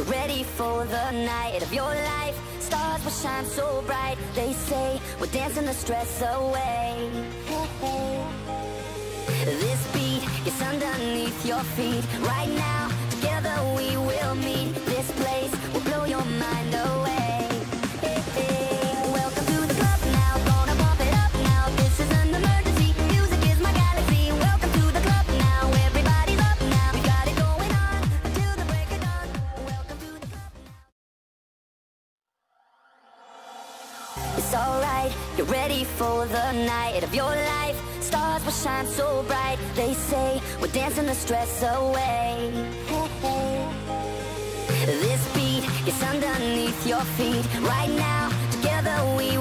Get ready for the night of your life. Stars will shine so bright. They say we're dancing the stress away. This beat gets underneath your feet. Right now, together we will meet. This place will blow your mind away. It's alright, you're ready for the night of your life. Stars will shine so bright. They say we're dancing the stress away. This beat gets underneath your feet. Right now, together we will.